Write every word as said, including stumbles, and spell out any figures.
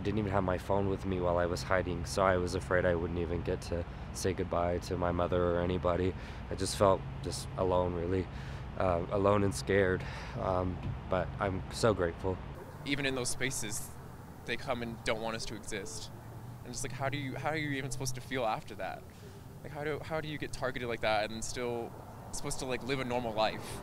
I didn't even have my phone with me while I was hiding, so I was afraid I wouldn't even get to say goodbye to my mother or anybody. I just felt just alone, really, uh, alone and scared, um, but I'm so grateful. Even in those spaces, they come and don't want us to exist. And just like, how do you, how are you even supposed to feel after that? Like, how do, how do you get targeted like that and still supposed to like live a normal life?